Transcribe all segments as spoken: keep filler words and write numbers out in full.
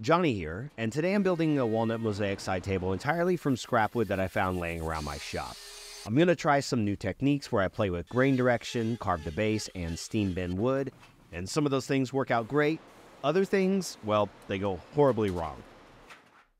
Jonny here, and today I'm building a walnut mosaic side table entirely from scrap wood that I found laying around my shop. I'm going to try some new techniques where I play with grain direction, carve the base, and steam bend wood, and some of those things work out great. Other things, well, they go horribly wrong.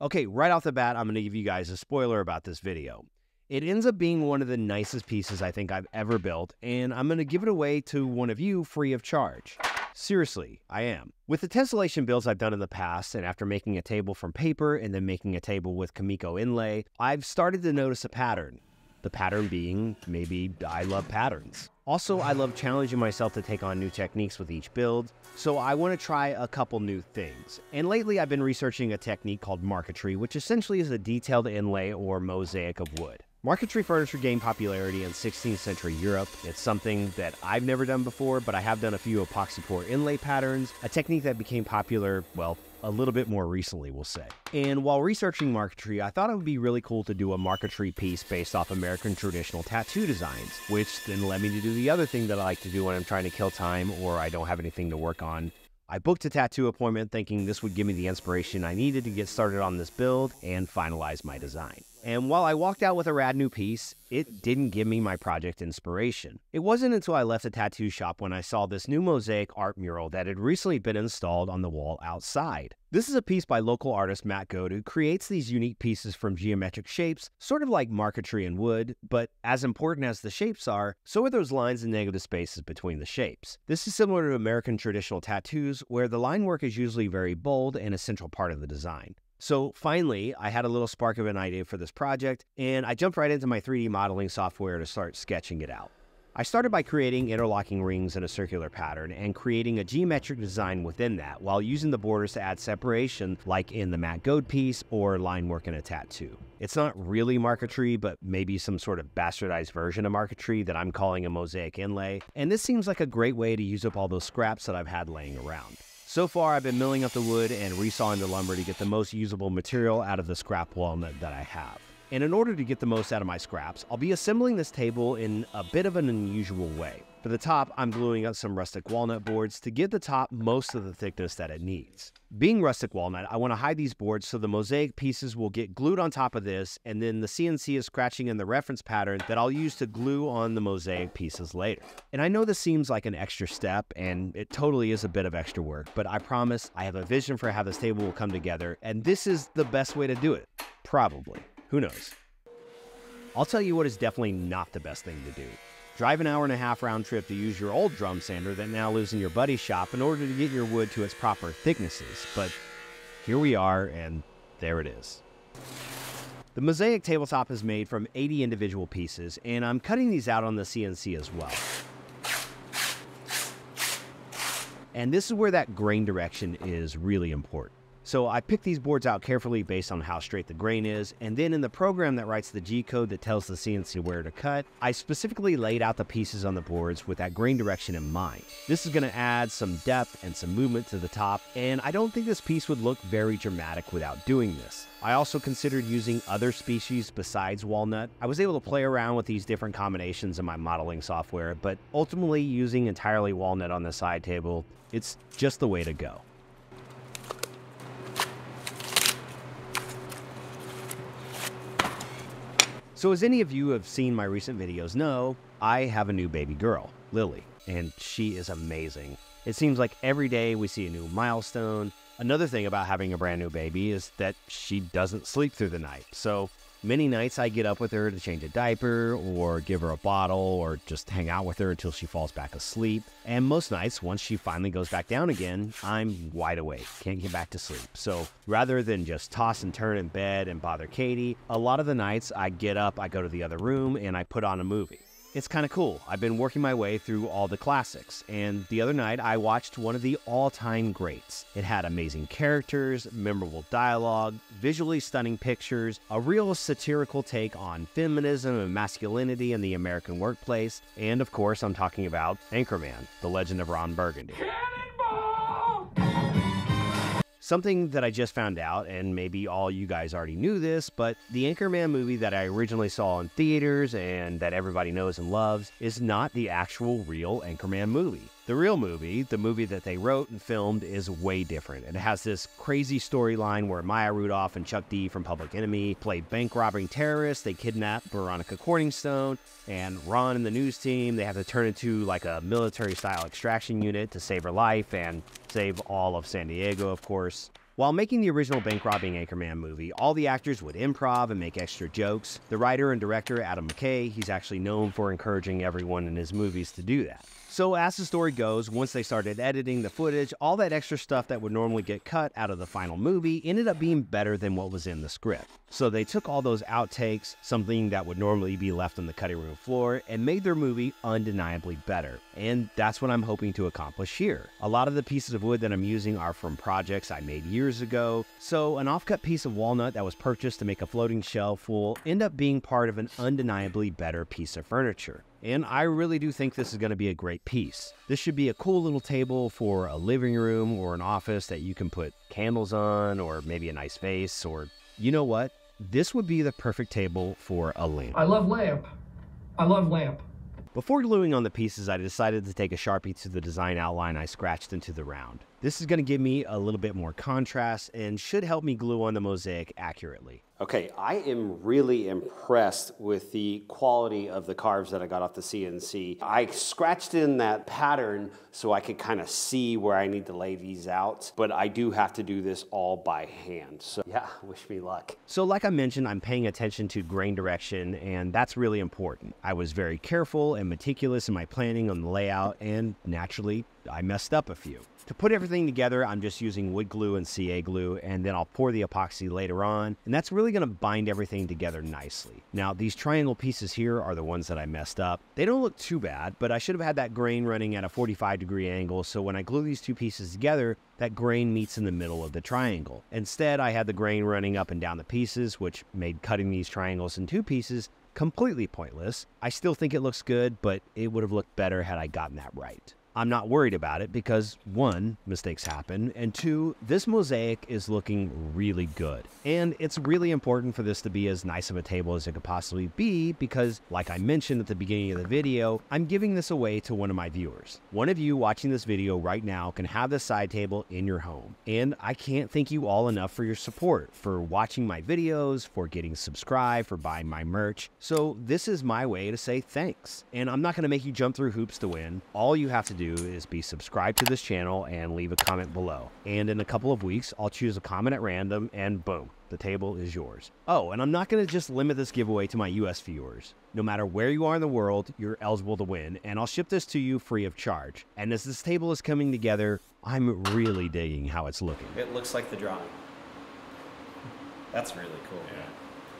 Okay, right off the bat, I'm going to give you guys a spoiler about this video. It ends up being one of the nicest pieces I think I've ever built, and I'm going to give it away to one of you free of charge. Seriously, I am. With the tessellation builds I've done in the past, and after making a table from paper and then making a table with Kamiko inlay, I've started to notice a pattern. The pattern being, maybe I love patterns. Also, I love challenging myself to take on new techniques with each build, so I want to try a couple new things. And lately I've been researching a technique called marquetry, which essentially is a detailed inlay or mosaic of wood. Marquetry furniture gained popularity in sixteenth century Europe. It's something that I've never done before, but I have done a few epoxy pour inlay patterns, a technique that became popular, well, a little bit more recently, we'll say. And while researching marquetry, I thought it would be really cool to do a marquetry piece based off American traditional tattoo designs, which then led me to do the other thing that I like to do when I'm trying to kill time or I don't have anything to work on. I booked a tattoo appointment thinking this would give me the inspiration I needed to get started on this build and finalize my design. And while I walked out with a rad new piece, it didn't give me my project inspiration. It wasn't until I left the tattoo shop when I saw this new mosaic art mural that had recently been installed on the wall outside. This is a piece by local artist Matt Goad, who creates these unique pieces from geometric shapes, sort of like marquetry and wood, but as important as the shapes are, so are those lines and negative spaces between the shapes. This is similar to American traditional tattoos, where the line work is usually very bold and a central part of the design. So finally, I had a little spark of an idea for this project, and I jumped right into my three D modeling software to start sketching it out. I started by creating interlocking rings in a circular pattern and creating a geometric design within that while using the borders to add separation like in the Matt Goad piece or line work in a tattoo. It's not really marquetry, but maybe some sort of bastardized version of marquetry that I'm calling a mosaic inlay, and this seems like a great way to use up all those scraps that I've had laying around. So far, I've been milling up the wood and resawing the lumber to get the most usable material out of the scrap walnut that I have. And in order to get the most out of my scraps, I'll be assembling this table in a bit of an unusual way. For the top, I'm gluing up some rustic walnut boards to give the top most of the thickness that it needs. Being rustic walnut, I want to hide these boards so the mosaic pieces will get glued on top of this, and then the C N C is scratching in the reference pattern that I'll use to glue on the mosaic pieces later. And I know this seems like an extra step, and it totally is a bit of extra work, but I promise I have a vision for how this table will come together, and this is the best way to do it. Probably. Who knows? I'll tell you what is definitely not the best thing to do. Drive an hour and a half round trip to use your old drum sander that now lives in your buddy's shop in order to get your wood to its proper thicknesses, but here we are, and there it is. The mosaic tabletop is made from eighty individual pieces, and I'm cutting these out on the C N C as well. And this is where that grain direction is really important. So I pick these boards out carefully based on how straight the grain is, and then in the program that writes the G-code that tells the C N C where to cut, I specifically laid out the pieces on the boards with that grain direction in mind. This is going to add some depth and some movement to the top, and I don't think this piece would look very dramatic without doing this. I also considered using other species besides walnut. I was able to play around with these different combinations in my modeling software, but ultimately using entirely walnut on the side table, it's just the way to go. So as any of you have seen my recent videos know, I have a new baby girl, Lily, and she is amazing. It seems like every day we see a new milestone. Another thing about having a brand new baby is that she doesn't sleep through the night. So many nights I get up with her to change a diaper or give her a bottle or just hang out with her until she falls back asleep. And most nights, once she finally goes back down again, I'm wide awake, can't get back to sleep. So rather than just toss and turn in bed and bother Katie, a lot of the nights I get up, I go to the other room and I put on a movie. It's kind of cool. I've been working my way through all the classics, and the other night I watched one of the all-time greats. It had amazing characters, memorable dialogue, visually stunning pictures, a real satirical take on feminism and masculinity in the American workplace, and of course I'm talking about Anchorman, The Legend of Ron Burgundy. Something that I just found out, and maybe all you guys already knew this, but the Anchorman movie that I originally saw in theaters and that everybody knows and loves is not the actual real Anchorman movie. The real movie, the movie that they wrote and filmed, is way different. It has this crazy storyline where Maya Rudolph and Chuck D from Public Enemy play bank-robbing terrorists. They kidnap Veronica Corningstone and Ron and the news team. They have to turn into like a military-style extraction unit to save her life and save all of San Diego, of course. While making the original bank-robbing Anchorman movie, all the actors would improv and make extra jokes. The writer and director, Adam McKay, he's actually known for encouraging everyone in his movies to do that. So as the story goes, once they started editing the footage, all that extra stuff that would normally get cut out of the final movie ended up being better than what was in the script. So they took all those outtakes, something that would normally be left on the cutting room floor, and made their movie undeniably better. And that's what I'm hoping to accomplish here. A lot of the pieces of wood that I'm using are from projects I made years ago, so an offcut piece of walnut that was purchased to make a floating shelf will end up being part of an undeniably better piece of furniture. And I really do think this is going to be a great piece. This should be a cool little table for a living room or an office that you can put candles on, or maybe a nice vase, or you know what? This would be the perfect table for a lamp. I love lamp. I love lamp. Before gluing on the pieces, I decided to take a Sharpie to the design outline I scratched into the round. This is going to give me a little bit more contrast and should help me glue on the mosaic accurately. Okay, I am really impressed with the quality of the carves that I got off the C N C. I scratched in that pattern so I could kind of see where I need to lay these out, but I do have to do this all by hand. So yeah, wish me luck. So like I mentioned, I'm paying attention to grain direction, and that's really important. I was very careful and meticulous in my planning on the layout, and naturally, I messed up a few. To put everything together, I'm just using wood glue and C A glue, and then I'll pour the epoxy later on, and that's really going to bind everything together nicely. Now, these triangle pieces here are the ones that I messed up. They don't look too bad, but I should have had that grain running at a forty-five degree angle, so when I glue these two pieces together, that grain meets in the middle of the triangle. Instead, I had the grain running up and down the pieces, which made cutting these triangles in two pieces completely pointless. I still think it looks good, but it would have looked better had I gotten that right. I'm not worried about it because, one, mistakes happen, and two, this mosaic is looking really good. And it's really important for this to be as nice of a table as it could possibly be because, like I mentioned at the beginning of the video, I'm giving this away to one of my viewers. One of you watching this video right now can have this side table in your home. And I can't thank you all enough for your support, for watching my videos, for getting subscribed, for buying my merch. So this is my way to say thanks. And I'm not going to make you jump through hoops to win. All you have to do do is be subscribed to this channel and leave a comment below. And in a couple of weeks, I'll choose a comment at random and boom, the table is yours. Oh, and I'm not going to just limit this giveaway to my U S viewers. No matter where you are in the world, you're eligible to win, and I'll ship this to you free of charge. And as this table is coming together, I'm really digging how it's looking. It looks like the drawing. That's really cool. Yeah.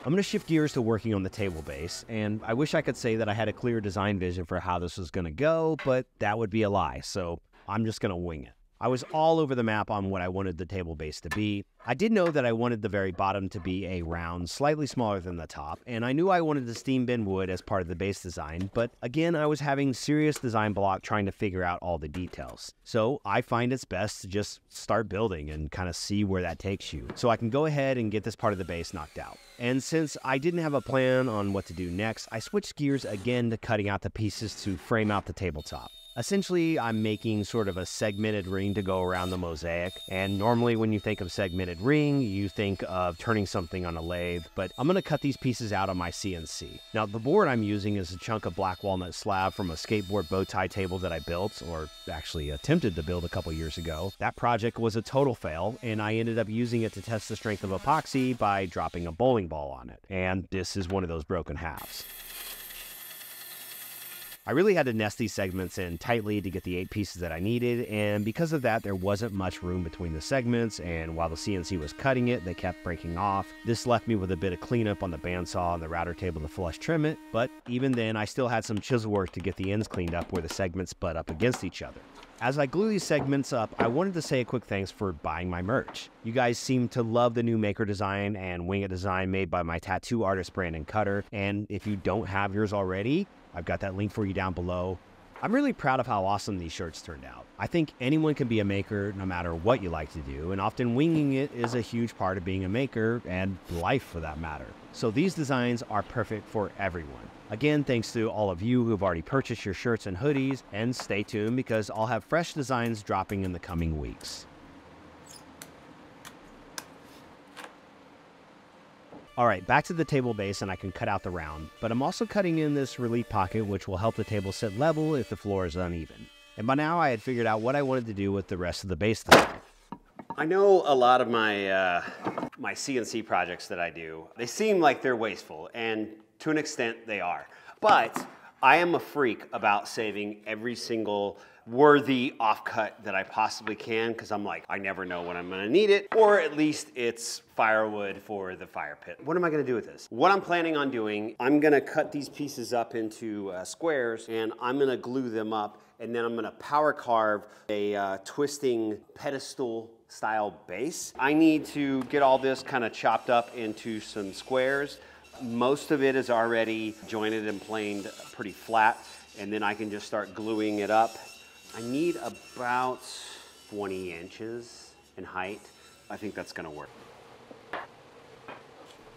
I'm going to shift gears to working on the table base, and I wish I could say that I had a clear design vision for how this was going to go, but that would be a lie, so I'm just going to wing it. I was all over the map on what I wanted the table base to be. I did know that I wanted the very bottom to be a round, slightly smaller than the top, and I knew I wanted to steam bend wood as part of the base design, but again, I was having serious design block trying to figure out all the details. So I find it's best to just start building and kind of see where that takes you, so I can go ahead and get this part of the base knocked out. And since I didn't have a plan on what to do next, I switched gears again to cutting out the pieces to frame out the tabletop. Essentially, I'm making sort of a segmented ring to go around the mosaic, and normally when you think of segmented ring, you think of turning something on a lathe, but I'm going to cut these pieces out on my C N C. Now, the board I'm using is a chunk of black walnut slab from a skateboard bow tie table that I built, or actually attempted to build a couple years ago. That project was a total fail, and I ended up using it to test the strength of epoxy by dropping a bowling ball on it, and this is one of those broken halves. I really had to nest these segments in tightly to get the eight pieces that I needed, and because of that, there wasn't much room between the segments, and while the C N C was cutting it, they kept breaking off. This left me with a bit of cleanup on the bandsaw and the router table to flush trim it, but even then, I still had some chisel work to get the ends cleaned up where the segments butt up against each other. As I glue these segments up, I wanted to say a quick thanks for buying my merch. You guys seem to love the new Maker design and Wing It design made by my tattoo artist Brandon Cutter, and if you don't have yours already, I've got that link for you down below. I'm really proud of how awesome these shirts turned out. I think anyone can be a maker no matter what you like to do, and often winging it is a huge part of being a maker and life for that matter. So these designs are perfect for everyone. Again, thanks to all of you who've already purchased your shirts and hoodies, and stay tuned because I'll have fresh designs dropping in the coming weeks. All right, back to the table base and I can cut out the round, but I'm also cutting in this relief pocket which will help the table sit level if the floor is uneven. And by now I had figured out what I wanted to do with the rest of the base design. I know a lot of my, uh, my C N C projects that I do, they seem like they're wasteful, and to an extent they are, but I am a freak about saving every single worthy offcut that I possibly can, because I'm like, I never know when I'm gonna need it, or at least it's firewood for the fire pit. What am I gonna do with this? What I'm planning on doing, I'm gonna cut these pieces up into uh, squares, and I'm gonna glue them up, and then I'm gonna power carve a uh, twisting pedestal style base. I need to get all this kind of chopped up into some squares. Most of it is already jointed and planed pretty flat, and then I can just start gluing it up. I need about twenty inches in height. I think that's gonna work.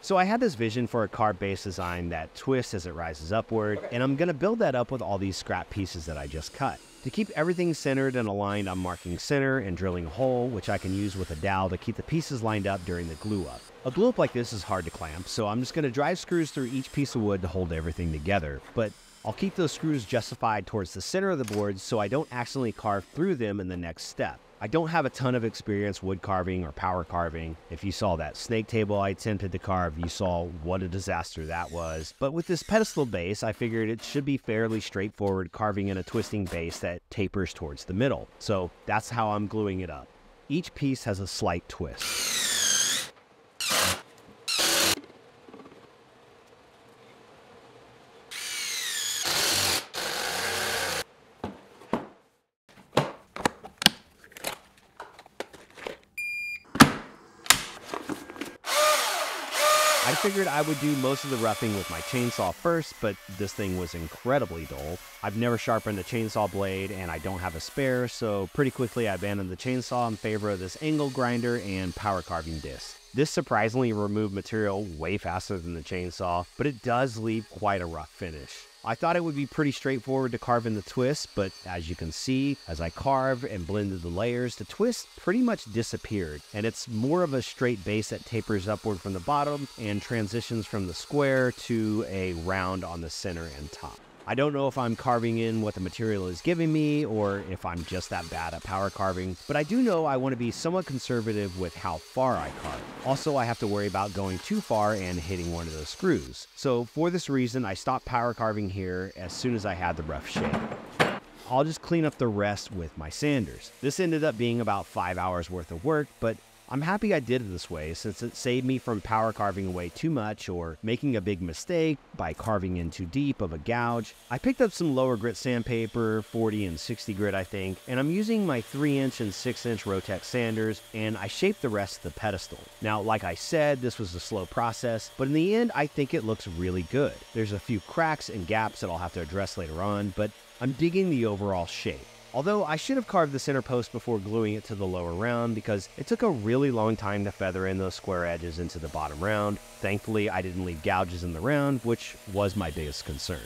So I had this vision for a carved base design that twists as it rises upward, okay, and I'm gonna build that up with all these scrap pieces that I just cut. To keep everything centered and aligned, I'm marking center and drilling a hole, which I can use with a dowel to keep the pieces lined up during the glue up. A glue up like this is hard to clamp, so I'm just gonna drive screws through each piece of wood to hold everything together, but I'll keep those screws justified towards the center of the board so I don't accidentally carve through them in the next step. I don't have a ton of experience wood carving or power carving. If you saw that snake table I attempted to carve, you saw what a disaster that was. But with this pedestal base, I figured it should be fairly straightforward carving in a twisting base that tapers towards the middle. So that's how I'm gluing it up. Each piece has a slight twist. I figured I would do most of the roughing with my chainsaw first, but this thing was incredibly dull. I've never sharpened a chainsaw blade and I don't have a spare, so pretty quickly I abandoned the chainsaw in favor of this angle grinder and power carving disc. This surprisingly removed material way faster than the chainsaw, but it does leave quite a rough finish. I thought it would be pretty straightforward to carve in the twist, but as you can see, as I carved and blended the layers, the twist pretty much disappeared, and it's more of a straight base that tapers upward from the bottom and transitions from the square to a round on the center and top. I don't know if I'm carving in what the material is giving me or if I'm just that bad at power carving, but I do know I want to be somewhat conservative with how far I carve. Also, I have to worry about going too far and hitting one of those screws. So for this reason, I stopped power carving here as soon as I had the rough shape. I'll just clean up the rest with my sanders. This ended up being about five hours worth of work, but I'm happy I did it this way since it saved me from power carving away too much or making a big mistake by carving in too deep of a gouge. I picked up some lower grit sandpaper, forty and sixty grit I think, and I'm using my three inch and six inch Rotex sanders, and I shaped the rest of the pedestal. Now, like I said, this was a slow process, but in the end I think it looks really good. There's a few cracks and gaps that I'll have to address later on, but I'm digging the overall shape. Although I should have carved the center post before gluing it to the lower round because it took a really long time to feather in those square edges into the bottom round. Thankfully, I didn't leave gouges in the round, which was my biggest concern.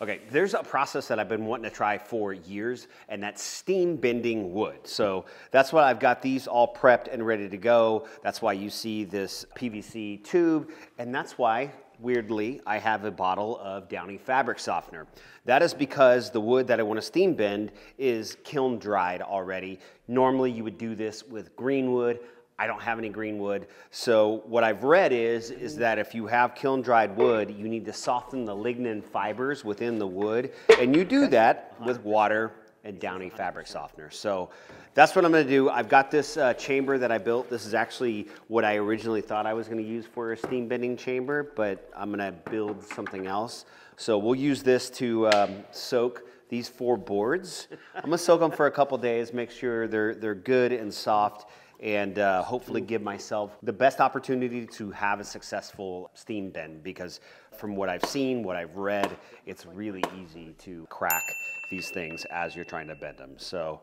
Okay, there's a process that I've been wanting to try for years, and that's steam bending wood. So that's why I've got these all prepped and ready to go. That's why you see this P V C tube, and that's why, weirdly, I have a bottle of Downy fabric softener. That is because the wood that I want to steam bend is kiln dried already. Normally you would do this with green wood. I don't have any green wood. So what I've read is, is that if you have kiln dried wood, you need to soften the lignin fibers within the wood. And you do that with water and Downy fabric softener. So that's what I'm gonna do. I've got this uh, chamber that I built. This is actually what I originally thought I was gonna use for a steam bending chamber, but I'm gonna build something else. So we'll use this to um, soak these four boards. I'm gonna soak them for a couple days, make sure they're, they're good and soft, and uh, hopefully give myself the best opportunity to have a successful steam bend, because from what I've seen, what I've read, it's really easy to crack these things as you're trying to bend them. So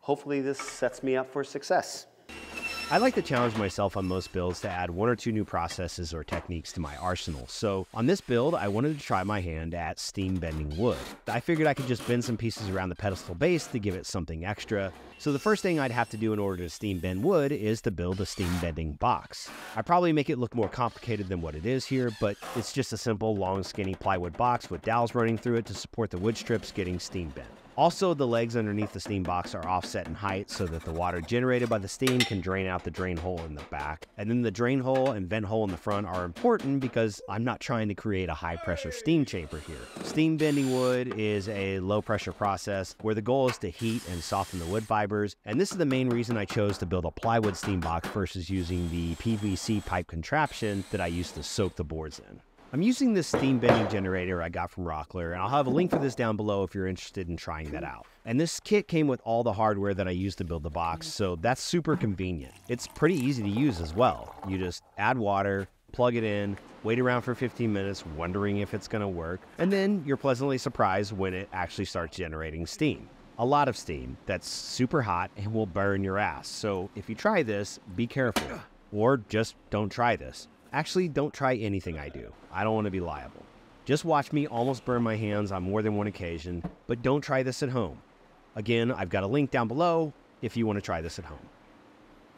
hopefully this sets me up for success. I like to challenge myself on most builds to add one or two new processes or techniques to my arsenal. So on this build, I wanted to try my hand at steam bending wood. I figured I could just bend some pieces around the pedestal base to give it something extra. So the first thing I'd have to do in order to steam bend wood is to build a steam bending box. I probably make it look more complicated than what it is here, but it's just a simple long skinny plywood box with dowels running through it to support the wood strips getting steam bent. Also, the legs underneath the steam box are offset in height so that the water generated by the steam can drain out the drain hole in the back. And then the drain hole and vent hole in the front are important because I'm not trying to create a high pressure steam chamber here. Steam bending wood is a low pressure process where the goal is to heat and soften the wood fibers. And this is the main reason I chose to build a plywood steam box versus using the P V C pipe contraption that I used to soak the boards in. I'm using this steam bending generator I got from Rockler, and I'll have a link for this down below if you're interested in trying that out. And this kit came with all the hardware that I used to build the box, so that's super convenient. It's pretty easy to use as well. You just add water, plug it in, wait around for fifteen minutes wondering if it's gonna work, and then you're pleasantly surprised when it actually starts generating steam. A lot of steam that's super hot and will burn your ass. So if you try this, be careful, or just don't try this. Actually, don't try anything I do. I don't want to be liable. Just watch me almost burn my hands on more than one occasion, but don't try this at home. Again, I've got a link down below if you want to try this at home.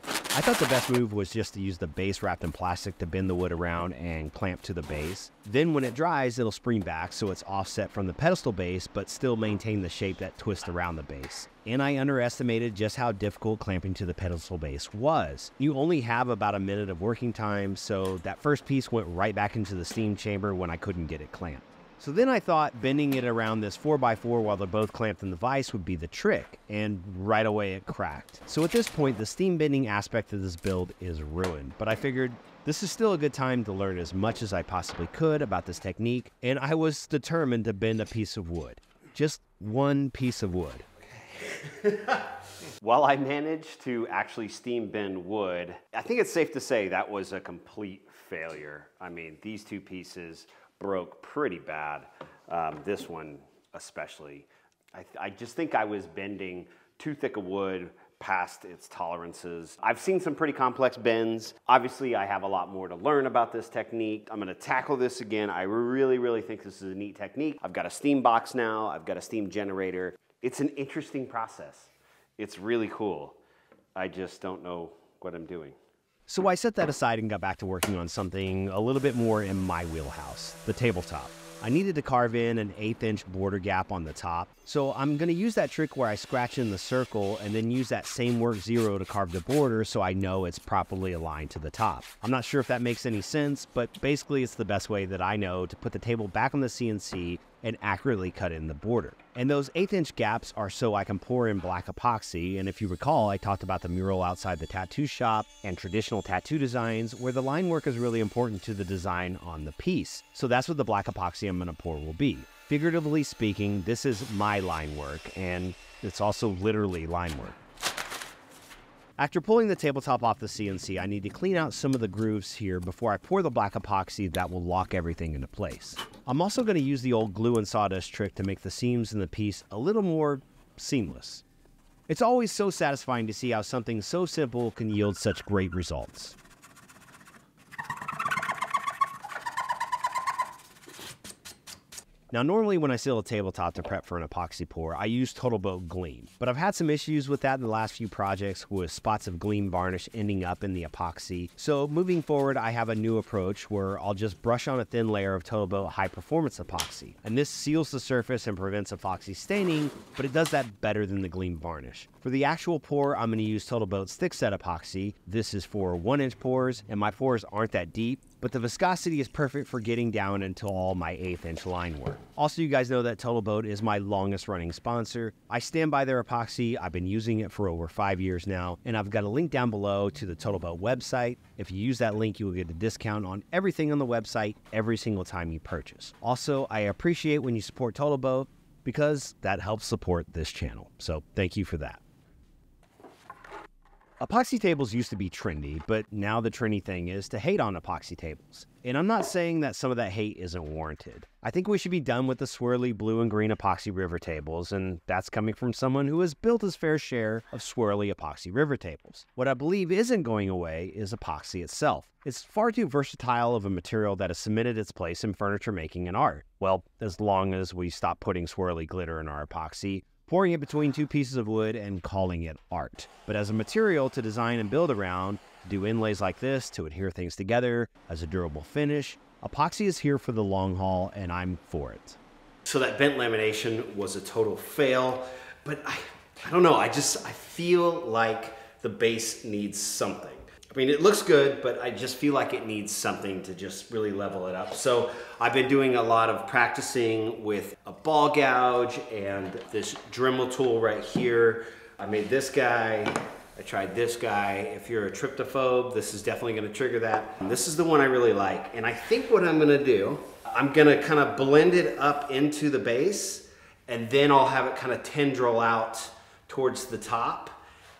I thought the best move was just to use the base wrapped in plastic to bend the wood around and clamp to the base. Then when it dries, it'll spring back so it's offset from the pedestal base but still maintain the shape that twists around the base. And I underestimated just how difficult clamping to the pedestal base was. You only have about a minute of working time, so that first piece went right back into the steam chamber when I couldn't get it clamped. So then I thought bending it around this four by four while they're both clamped in the vise would be the trick, and right away it cracked. So at this point, the steam bending aspect of this build is ruined, but I figured this is still a good time to learn as much as I possibly could about this technique, and I was determined to bend a piece of wood. Just one piece of wood. While I managed to actually steam bend wood, I think it's safe to say that was a complete failure. I mean, these two pieces broke pretty bad, um, this one especially. I, I just think I was bending too thick of wood past its tolerances. I've seen some pretty complex bends. Obviously, I have a lot more to learn about this technique. I'm gonna tackle this again. I really, really think this is a neat technique. I've got a steam box now. I've got a steam generator. It's an interesting process. It's really cool. I just don't know what I'm doing. So I set that aside and got back to working on something a little bit more in my wheelhouse, the tabletop. I needed to carve in an eighth inch border gap on the top, so I'm going to use that trick where I scratch in the circle and then use that same work zero to carve the border so I know it's properly aligned to the top. I'm not sure if that makes any sense, but basically it's the best way that I know to put the table back on the C N C and accurately cut in the border. And those eighth inch gaps are so I can pour in black epoxy, and if you recall, I talked about the mural outside the tattoo shop and traditional tattoo designs where the line work is really important to the design on the piece. So that's what the black epoxy I'm gonna pour will be. Figuratively speaking, this is my line work, and it's also literally line work. After pulling the tabletop off the C N C, I need to clean out some of the grooves here before I pour the black epoxy that will lock everything into place. I'm also going to use the old glue and sawdust trick to make the seams in the piece a little more seamless. It's always so satisfying to see how something so simple can yield such great results. Now, normally when I seal a tabletop to prep for an epoxy pour, I use Total Boat Gleam, but I've had some issues with that in the last few projects with spots of gleam varnish ending up in the epoxy. So moving forward, I have a new approach where I'll just brush on a thin layer of Total Boat High Performance Epoxy, and this seals the surface and prevents epoxy staining, but it does that better than the gleam varnish. For the actual pour, I'm going to use Total Boat's Thick Set Epoxy. This is for one inch pours, and my pours aren't that deep, but the viscosity is perfect for getting down into all my eighth inch line work. Also, you guys know that Total Boat is my longest running sponsor. I stand by their epoxy. I've been using it for over five years now, and I've got a link down below to the Total Boat website. If you use that link, you will get a discount on everything on the website every single time you purchase. Also, I appreciate when you support Total Boat because that helps support this channel. So thank you for that. Epoxy tables used to be trendy, but now the trendy thing is to hate on epoxy tables. And I'm not saying that some of that hate isn't warranted. I think we should be done with the swirly blue and green epoxy river tables, and that's coming from someone who has built his fair share of swirly epoxy river tables. What I believe isn't going away is epoxy itself. It's far too versatile of a material that has cemented its place in furniture making and art. Well, as long as we stop putting swirly glitter in our epoxy, pouring it between two pieces of wood and calling it art. But as a material to design and build around, to do inlays like this, to adhere things together, as a durable finish, epoxy is here for the long haul, and I'm for it. So that bent lamination was a total fail, but I, I don't know, I just, I feel like the base needs something. I mean, it looks good, but I just feel like it needs something to just really level it up. So I've been doing a lot of practicing with a ball gouge and this Dremel tool right here. I made this guy, I tried this guy. If you're a tryptophobe, this is definitely gonna trigger that. And this is the one I really like. And I think what I'm gonna do, I'm gonna kind of blend it up into the base, and then I'll have it kind of tendril out towards the top.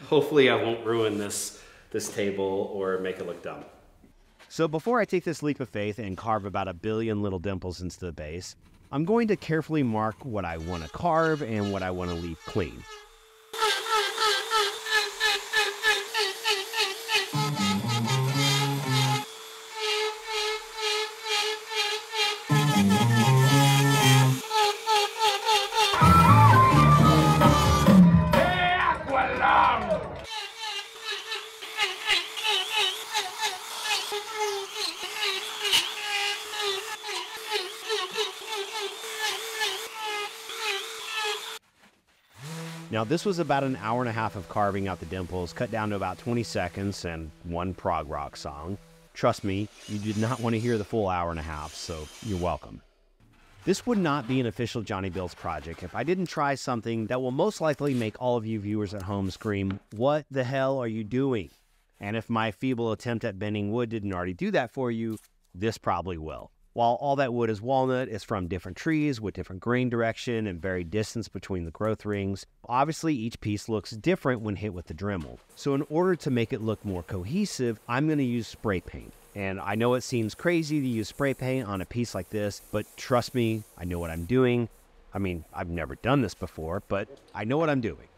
Hopefully I won't ruin this this table or make it look dumb. So before I take this leap of faith and carve about a billion little dimples into the base, I'm going to carefully mark what I want to carve and what I want to leave clean. Now, this was about an hour and a half of carving out the dimples, cut down to about twenty seconds and one prog rock song. Trust me, you did not want to hear the full hour and a half, so you're welcome. This would not be an official Jonny Builds project if I didn't try something that will most likely make all of you viewers at home scream, "What the hell are you doing?" And if my feeble attempt at bending wood didn't already do that for you, this probably will. While all that wood is walnut, it's from different trees with different grain direction and varied distance between the growth rings. Obviously, each piece looks different when hit with the Dremel. So in order to make it look more cohesive, I'm going to use spray paint. And I know it seems crazy to use spray paint on a piece like this, but trust me, I know what I'm doing. I mean, I've never done this before, but I know what I'm doing.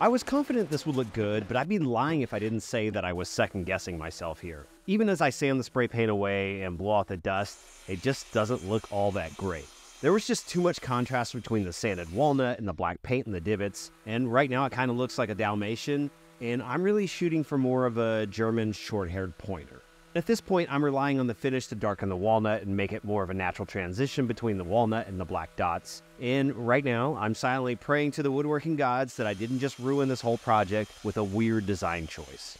I was confident this would look good, but I'd be lying if I didn't say that I was second-guessing myself here. Even as I sand the spray paint away and blow out the dust, it just doesn't look all that great. There was just too much contrast between the sanded walnut and the black paint and the divots, and right now it kind of looks like a Dalmatian, and I'm really shooting for more of a German short-haired pointer. At this point, I'm relying on the finish to darken the walnut and make it more of a natural transition between the walnut and the black dots. And right now, I'm silently praying to the woodworking gods that I didn't just ruin this whole project with a weird design choice.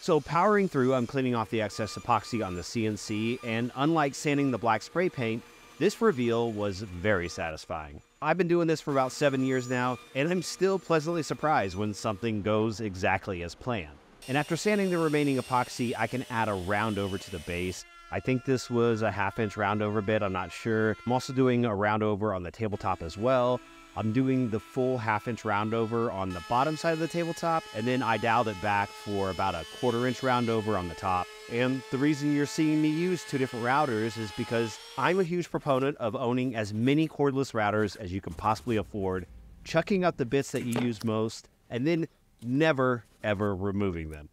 So powering through, I'm cleaning off the excess epoxy on the C N C, and unlike sanding the black spray paint, this reveal was very satisfying. I've been doing this for about seven years now, and I'm still pleasantly surprised when something goes exactly as planned. And after sanding the remaining epoxy, I can add a round over to the base. I think this was a half inch round over bit, I'm not sure. I'm also doing a round over on the tabletop as well. I'm doing the full half inch round over on the bottom side of the tabletop, and then I dialed it back for about a quarter inch round over on the top. And the reason you're seeing me use two different routers is because I'm a huge proponent of owning as many cordless routers as you can possibly afford, chucking up the bits that you use most, and then never ever removing them.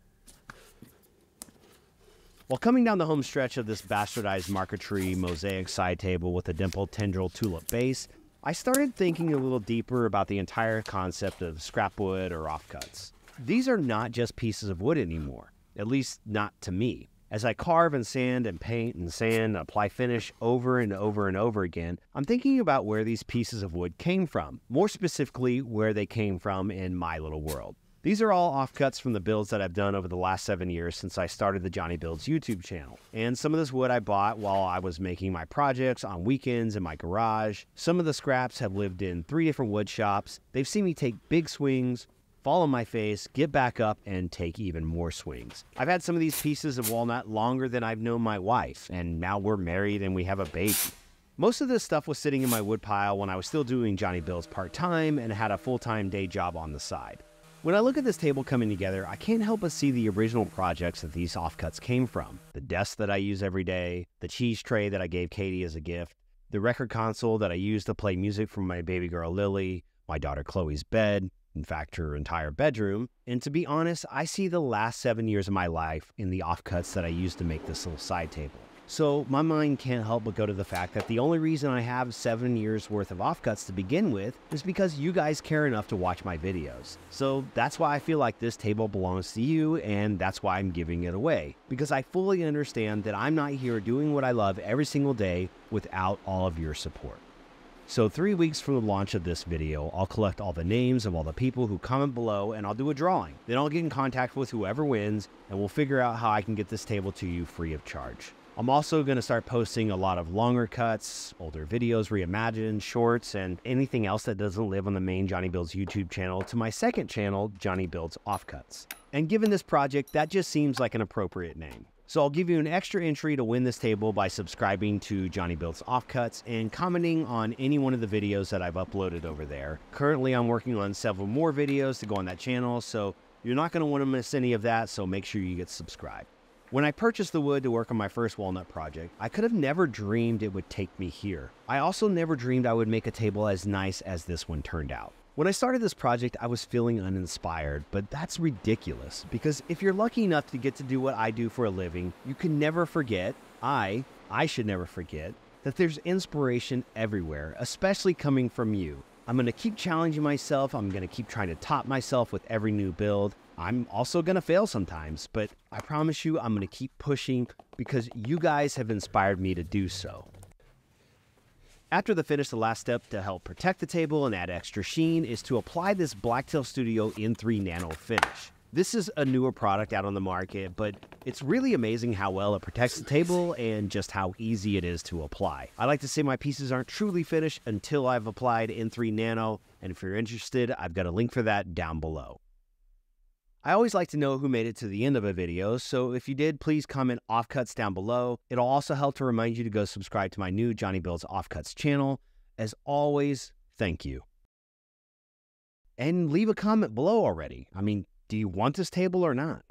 While coming down the home stretch of this bastardized marquetry mosaic side table with a dimpled tendril tulip base, I started thinking a little deeper about the entire concept of scrap wood or offcuts. These are not just pieces of wood anymore, at least not to me. As I carve and sand and paint and sand, apply finish over and over and over again, I'm thinking about where these pieces of wood came from, more specifically where they came from in my little world. These are all offcuts from the builds that I've done over the last seven years since I started the Jonny Builds YouTube channel. And some of this wood I bought while I was making my projects on weekends in my garage. Some of the scraps have lived in three different wood shops. They've seen me take big swings, follow my face, get back up, and take even more swings. I've had some of these pieces of walnut longer than I've known my wife, and now we're married and we have a baby. Most of this stuff was sitting in my wood pile when I was still doing Jonny Builds part-time and had a full-time day job on the side. When I look at this table coming together, I can't help but see the original projects that these offcuts came from. The desk that I use every day, the cheese tray that I gave Katie as a gift, the record console that I use to play music from my baby girl Lily, my daughter Chloe's bed, in fact her entire bedroom, and to be honest, I see the last seven years of my life in the offcuts that I used to make this little side table. So my mind can't help but go to the fact that the only reason I have seven years worth of offcuts to begin with is because you guys care enough to watch my videos. So that's why I feel like this table belongs to you, and that's why I'm giving it away. Because I fully understand that I'm not here doing what I love every single day without all of your support. So three weeks from the launch of this video, I'll collect all the names of all the people who comment below and I'll do a drawing. Then I'll get in contact with whoever wins and we'll figure out how I can get this table to you free of charge. I'm also going to start posting a lot of longer cuts, older videos, reimagined, shorts, and anything else that doesn't live on the main Jonny Builds YouTube channel to my second channel, Jonny Builds Offcuts. And given this project, that just seems like an appropriate name. So I'll give you an extra entry to win this table by subscribing to Jonny Builds Offcuts and commenting on any one of the videos that I've uploaded over there. Currently, I'm working on several more videos to go on that channel, so you're not going to want to miss any of that, so make sure you get subscribed. When I purchased the wood to work on my first walnut project, I could have never dreamed it would take me here. I also never dreamed I would make a table as nice as this one turned out. When I started this project, I was feeling uninspired, but that's ridiculous because if you're lucky enough to get to do what I do for a living, you can never forget, I, I should never forget, that there's inspiration everywhere, especially coming from you. I'm gonna keep challenging myself, I'm gonna keep trying to top myself with every new build. I'm also gonna fail sometimes, but I promise you I'm gonna keep pushing because you guys have inspired me to do so. After the finish, the last step to help protect the table and add extra sheen is to apply this Blacktail Studio N three Nano finish. This is a newer product out on the market, but it's really amazing how well it protects the table and just how easy it is to apply. I like to say my pieces aren't truly finished until I've applied N three Nano, and if you're interested, I've got a link for that down below. I always like to know who made it to the end of a video, so if you did, please comment offcuts down below. It'll also help to remind you to go subscribe to my new Jonny Builds Offcuts channel. As always, thank you. And leave a comment below already. I mean, do you want this table or not?